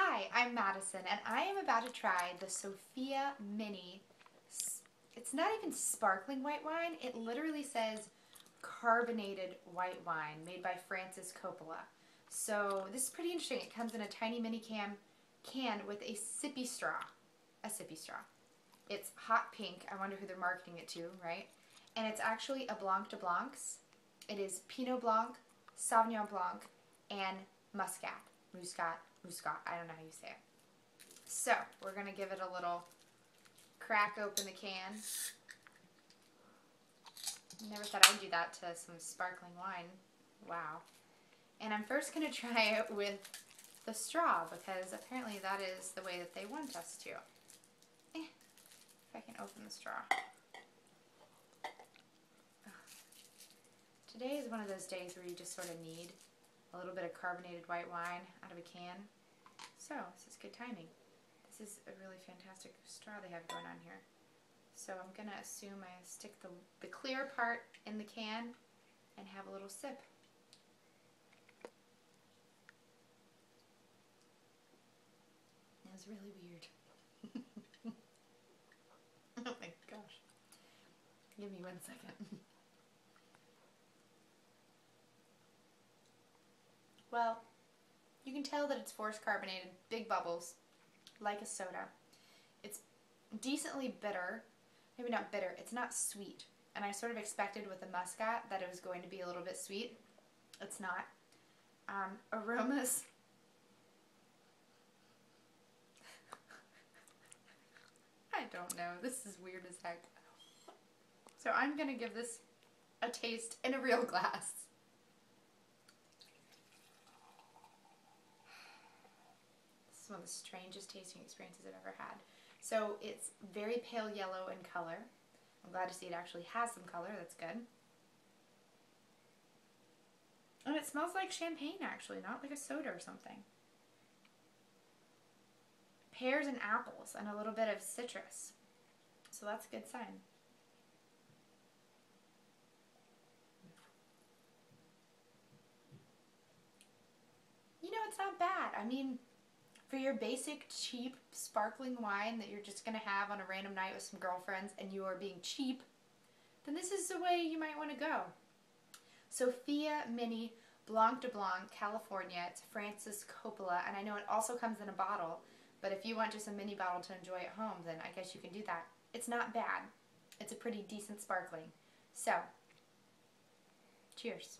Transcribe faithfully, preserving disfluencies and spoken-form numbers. Hi, I'm Madison, and I am about to try the Sophia Mini. It's not even sparkling white wine. It literally says carbonated white wine made by Francis Coppola. So this is pretty interesting. It comes in a tiny mini can, can with a sippy straw. A sippy straw. It's hot pink. I wonder who they're marketing it to, right? And it's actually a Blanc de Blancs. It is Pinot Blanc, Sauvignon Blanc, and Muscat. Muscat. Muscat. I don't know how you say it. So we're going to give it a little crack open the can. Never thought I'd do that to some sparkling wine. Wow. And I'm first going to try it with the straw because apparently that is the way that they want us to. Eh, if I can open the straw. Ugh. Today is one of those days where you just sort of need a little bit of carbonated white wine out of a can. So, this is good timing. This is a really fantastic straw they have going on here. So I'm going to assume I stick the, the clear part in the can and have a little sip. That was really weird. Oh my gosh. Give me one second. Well, you can tell that it's forced carbonated, big bubbles, like a soda. It's decently bitter, maybe not bitter, it's not sweet. And I sort of expected with the Muscat that it was going to be a little bit sweet. It's not. Um, aromas. I don't know, this is weird as heck. So I'm going to give this a taste in a real glass. One of the strangest tasting experiences I've ever had. So it's very pale yellow in color. I'm glad to see it actually has some color. That's good. And it smells like champagne actually, not like a soda or something. Pears and apples and a little bit of citrus. So that's a good sign. You know, it's not bad. I mean, for your basic, cheap, sparkling wine that you're just going to have on a random night with some girlfriends and you are being cheap, then this is the way you might want to go. Sophia Mini Blanc de Blanc, California. It's Francis Coppola, and I know it also comes in a bottle, but if you want just a mini bottle to enjoy at home, then I guess you can do that. It's not bad. It's a pretty decent sparkling. So, cheers.